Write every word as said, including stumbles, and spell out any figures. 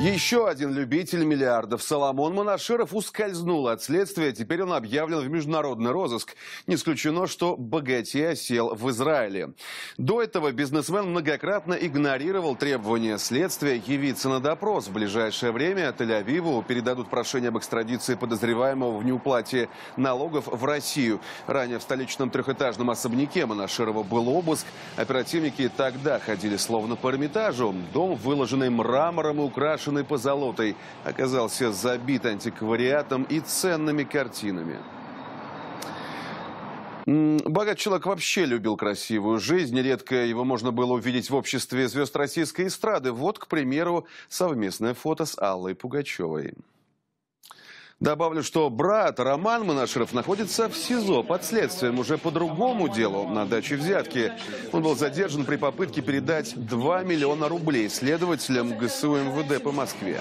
Еще один любитель миллиардов, Соломон Манаширов, ускользнул от следствия. Теперь он объявлен в международный розыск. Не исключено, что богатей осел в Израиле. До этого бизнесмен многократно игнорировал требования следствия явиться на допрос. В ближайшее время Тель-Авиву передадут прошение об экстрадиции подозреваемого в неуплате налогов в Россию. Ранее в столичном трехэтажном особняке Манаширова был обыск. Оперативники и тогда ходили словно по Эрмитажу. Дом, выложенный мрамором и украшен позолотой, оказался забит антиквариатом и ценными картинами. Богатый человек вообще любил красивую жизнь. Нередко его можно было увидеть в обществе звезд российской эстрады. Вот, к примеру, совместное фото с Аллой Пугачевой. Добавлю, что брат Роман Манаширов находится в СИЗО под следствием уже по другому делу на даче взятки. Он был задержан при попытке передать два миллиона рублей следователям ГСУ МВД по Москве.